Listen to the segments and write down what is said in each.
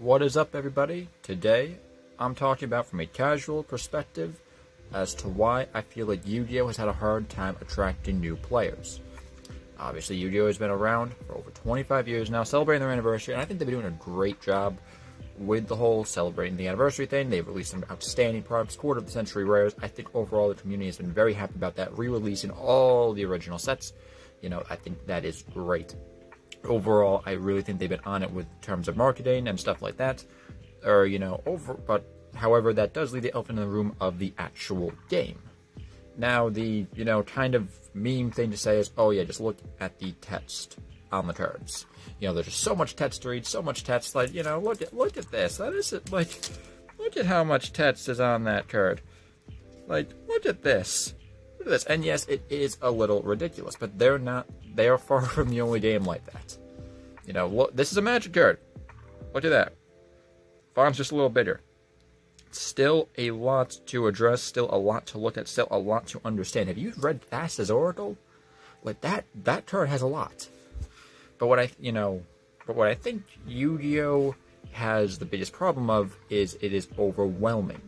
What is up, everybody? Today I'm talking about from a casual perspective as to why I feel like Yu-Gi-Oh has had a hard time attracting new players. Obviously, Yu-Gi-Oh has been around for over 25 years now, celebrating their anniversary, and I think they've been doing a great job with the whole celebrating the anniversary thing. They've released some outstanding products, quarter of the century rares. I think overall the community has been very happy about that, re-releasing all the original sets. You know, I think that is great. Overall, I really think they've been on it with terms of marketing and stuff like that, or, you know, however, that does leave the elephant in the room of the actual game. Now, the, you know, kind of meme thing to say is, oh yeah, just look at the text on the cards. You know, there's just so much text to read, so much text, like, you know, look at this. That isn't, like, look at how much text is on that card. Like, look at this. Look at this. And yes, it is a little ridiculous, but they're not. They are far from the only game like that. You know, look, this is a Magic card. Look at that. Font's just a little bigger. Still a lot to address, still a lot to look at, still a lot to understand. Have you read Thassa's Oracle? Like, that card has a lot. But what I, you know, but what I think Yu-Gi-Oh has the biggest problem of is it is overwhelming.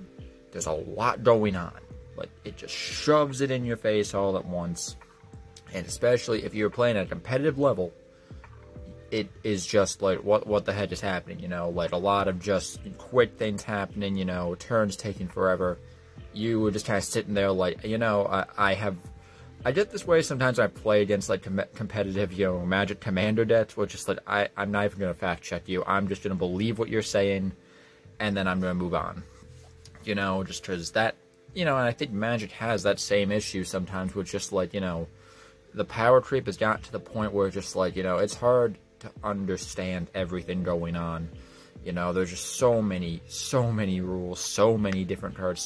There's a lot going on. Like, it just shoves it in your face all at once. And especially if you're playing at a competitive level, it is just like, what the heck is happening, you know? Like, a lot of just quick things happening, you know, turns taking forever. You were just kind of sitting there like, you know, I get this way sometimes when I play against, like, competitive, you know, Magic Commander decks, which is like, I'm not even going to fact check you. I'm just going to believe what you're saying, and then I'm going to move on. You know, just because that, you know, and I think Magic has that same issue sometimes with just, like, you know, the power creep has got to the point where just, like, you know, it's hard to understand everything going on. You know, there's just so many rules, so many different cards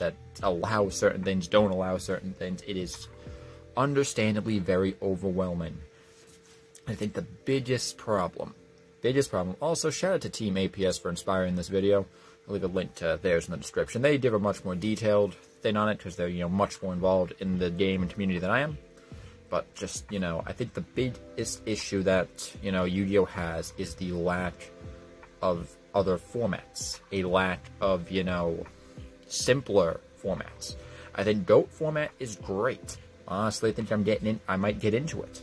that allow certain things, don't allow certain things. It is understandably very overwhelming. I think the biggest problem, also shout out to Team APS for inspiring this video. I'll leave a link to theirs in the description. They give a much more detailed thing on it because they're, you know, much more involved in the game and community than I am. But just, you know, I think the biggest issue that, you know, Yu-Gi-Oh has is the lack of other formats. A lack of, you know, simpler formats. I think GOAT format is great. Honestly, I think I might get into it.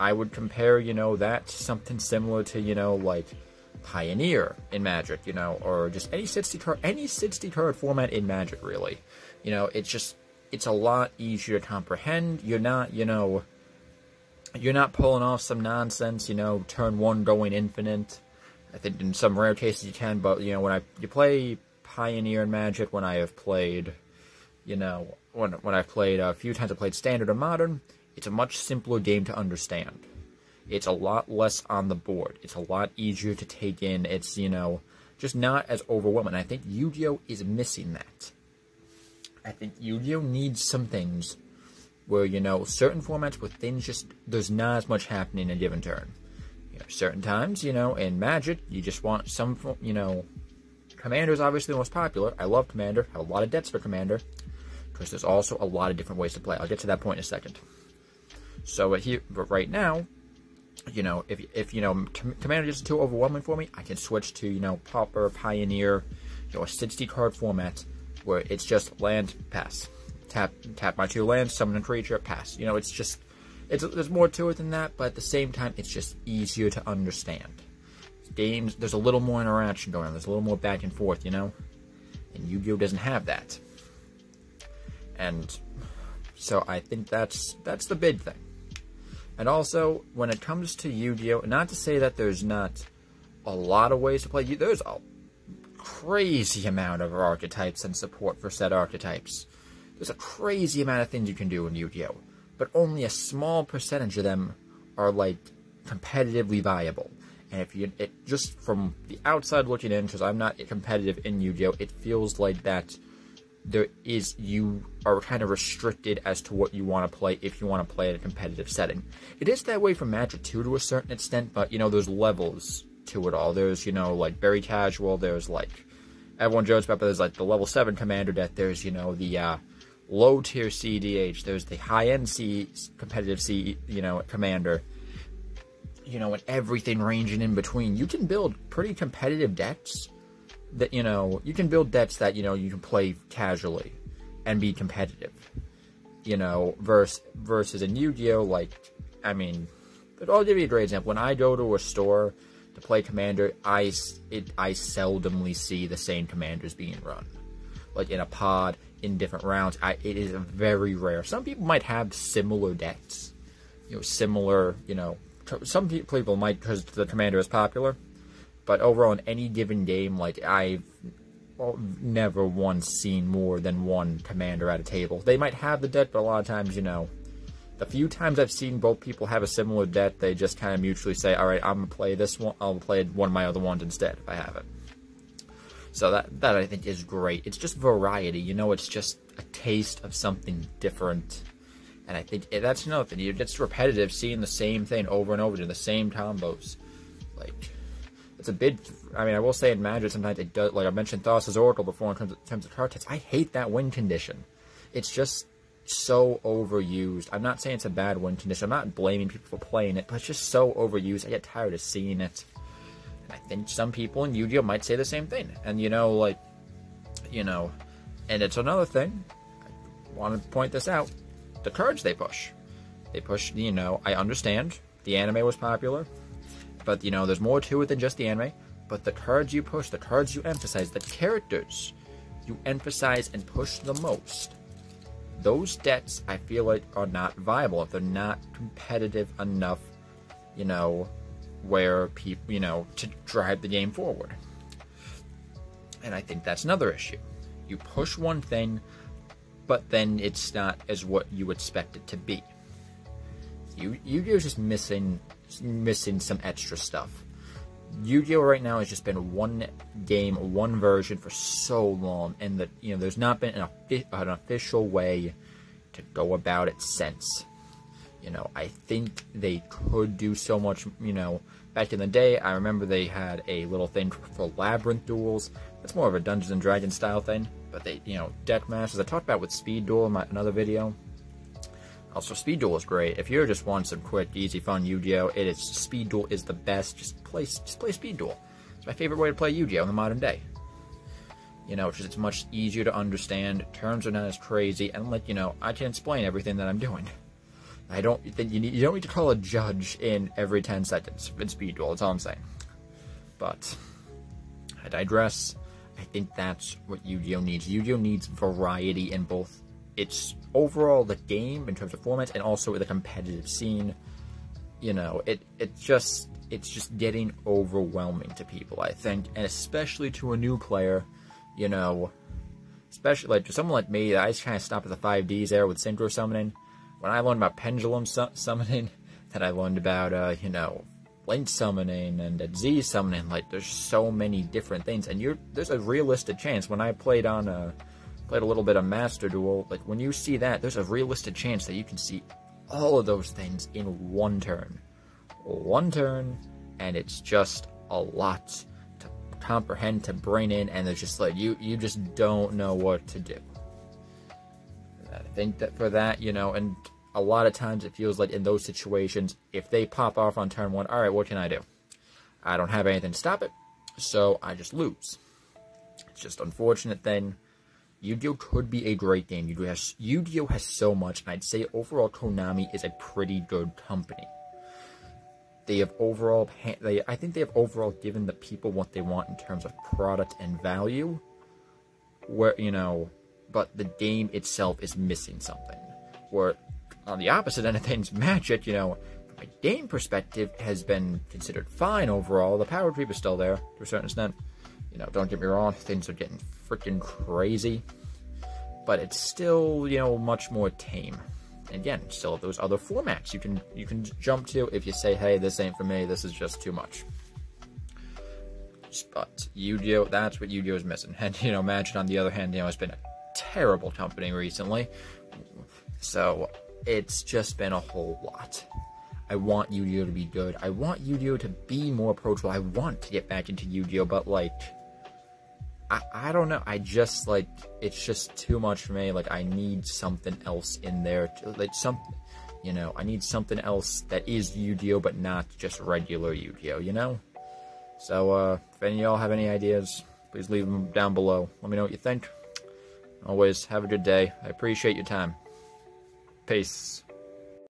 I would compare, you know, that to something similar to, you know, like Pioneer in Magic, you know, or just any 60 card format in Magic, really. You know, it's just, it's a lot easier to comprehend. You're not, you know, you're not pulling off some nonsense, you know, turn one going infinite. I think in some rare cases you can, but, you know, when you play Pioneer in Magic, when I have played, you know, when I've played a few times, I played Standard or Modern, it's a much simpler game to understand. It's a lot less on the board. It's a lot easier to take in. It's, you know, just not as overwhelming. I think Yu-Gi-Oh is missing that. I think Yu-Gi-Oh needs some things where, you know, certain formats with things just, there's not as much happening in a given turn. You know, certain times, you know, in Magic, you just want some, you know, Commander is obviously the most popular. I love Commander. I have a lot of decks for Commander because there's also a lot of different ways to play. I'll get to that point in a second. So here, but right now, you know, if you know, Commander is too overwhelming for me, I can switch to, you know, Pauper, Pioneer, you know, a 60 card format, where it's just land, pass. Tap my two lands, summon a creature, pass. You know, it's just, there's more to it than that, but at the same time, it's just easier to understand. Games, there's a little more interaction going on, there's a little more back and forth, you know? And Yu-Gi-Oh doesn't have that. And so I think that's the big thing. And also, when it comes to Yu-Gi-Oh, not to say that there's not a lot of ways to play, there's a crazy amount of archetypes and support for said archetypes. There's a crazy amount of things you can do in Yu-Gi-Oh, but only a small percentage of them are, like, competitively viable. And if you, it just from the outside looking in, because I'm not competitive in Yu-Gi-Oh, it feels like that there is, you are kind of restricted as to what you want to play if you want to play in a competitive setting. It is that way for Magic 2 to a certain extent, but, you know, there's levels to it all. There's, you know, like, very casual, there's, like, everyone jokes about, but there's, like, the level 7 Commander deck, there's, you know, the low tier CDH, there's the high end competitive you know, Commander. you know, and everything ranging in between, you can build pretty competitive decks that, you know, you can build decks that, you know, you can play casually and be competitive, you know, versus in Yu-Gi-Oh, like, I mean, but I'll give you a great example. When I go to a store to play Commander, I seldomly see the same Commanders being run, like in a pod, in different rounds. It is very rare. Some people might have similar decks, you know, similar, you know, some people might, because the Commander is popular, but overall in any given game, like, I've never once seen more than one Commander at a table. They might have the deck, but a lot of times, you know, the few times I've seen both people have a similar deck, they just kind of mutually say, alright, I'm going to play this one, I'll play one of my other ones instead if I have it. So that I think is great. It's just variety, you know, it's just a taste of something different. And I think that's another thing. It gets repetitive seeing the same thing over and over again, the same combos. Like, it's a big, I mean, I will say in Magic sometimes it does, like I mentioned Thassa's Oracle before in terms of card tests. I hate that win condition. It's just so overused. I'm not saying it's a bad win condition. I'm not blaming people for playing it, but it's just so overused. I get tired of seeing it. And I think some people in Yu-Gi-Oh might say the same thing. And, you know, like, you know, and it's another thing. I want to point this out. The cards they push. They push, you know, I understand the anime was popular, but, you know, there's more to it than just the anime. But the cards you push, the cards you emphasize, the characters you emphasize and push the most, those decks, I feel like, are not viable if they're not competitive enough, you know, where people, you know, to drive the game forward. And I think that's another issue. You push one thing, but then it's not as what you expect it to be. Yu-Gi-Oh is just missing some extra stuff. Yu-Gi-Oh right now has just been one game, one version for so long, and that, you know, there's not been an official way to go about it since. You know, I think they could do so much. You know, back in the day, I remember they had a little thing for Labyrinth Duels. That's more of a Dungeons and Dragons style thing. But they, you know, deck matches. I talked about with Speed Duel in another video. Also, Speed Duel is great. If you just want some quick, easy, fun Yu-Gi-Oh, it is, Speed Duel is the best. Just play Speed Duel. It's my favorite way to play Yu-Gi-Oh in the modern day. You know, it's much easier to understand. Terms are not as crazy, and, like, you know, I can explain everything that I'm doing. I don't think you don't need to call a judge in every 10 seconds in Speed Duel. That's all I'm saying. But I digress. I think that's what Yu-Gi-Oh needs. Yu-Gi-Oh needs variety in both its overall, the game in terms of formats, and also the competitive scene. You know, it's just getting overwhelming to people, I think, and especially to a new player. You know, especially like to someone like me, I just kind of stopped at the 5Ds there with Synchro Summoning. When I learned about Pendulum Summoning, then I learned about, you know, Link Summoning and Z Summoning. Like, there's so many different things, and there's a realistic chance. When I played a little bit of Master Duel, like, when you see that, there's a realistic chance that you can see all of those things in one turn, and it's just a lot to comprehend, to bring in, and there's just, like, you just don't know what to do. I think that for that, you know, and a lot of times it feels like in those situations, if they pop off on turn one, all right, what can I do? I don't have anything to stop it, so I just lose. It's just unfortunate thing. Yu-Gi-Oh could be a great game. Yu-Gi-Oh has so much, and I'd say overall Konami is a pretty good company. They have overall, I think they have overall given the people what they want in terms of product and value. Where, you know, but the game itself is missing something. Where on the opposite end of things, Magic, you know, from a game perspective, has been considered fine overall. The power creep is still there to a certain extent. You know, don't get me wrong, things are getting freaking crazy. But it's still, you know, much more tame. And again, still those other formats you can jump to if you say, hey, this ain't for me, this is just too much. But Yu-Gi-Oh, that's what Yu-Gi-Oh is missing. And, you know, Magic on the other hand, you know, has been a terrible company recently, so it's just been a whole lot. I want Yu-Gi-Oh to be good. I want Yu-Gi-Oh to be more approachable. I want to get back into Yu-Gi-Oh, but, like, I don't know. I just, like, it's just too much for me. Like, I need something else in there. Like, something, You know, I need something else that is Yu-Gi-Oh, but not just regular Yu-Gi-Oh, you know? So, if any of y'all have any ideas, please leave them down below. Let me know what you think. Always, have a good day. I appreciate your time. Peace.